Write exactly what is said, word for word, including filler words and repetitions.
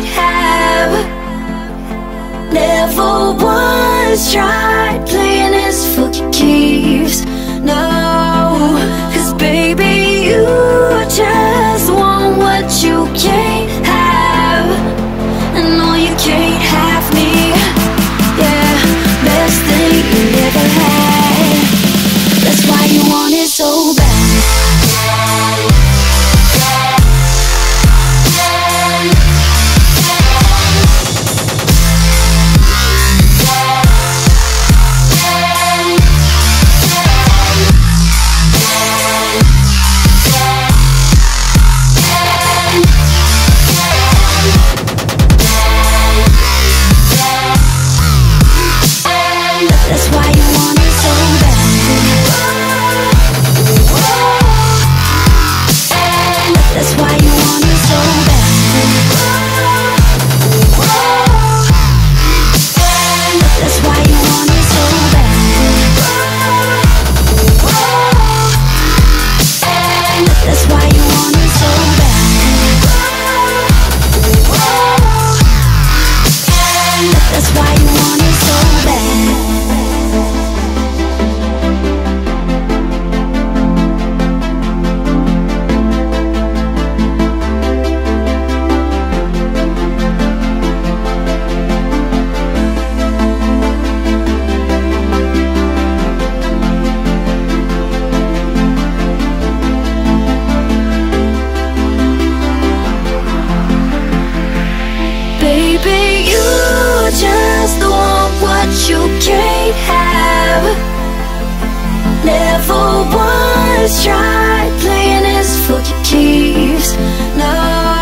might have never once tried playing this for keeps. No, cause baby, you just want what you can't have, and all you can't have me. Yeah, best thing you ever had, that's why you want it so bad. Never once tried playing this for keeps. No.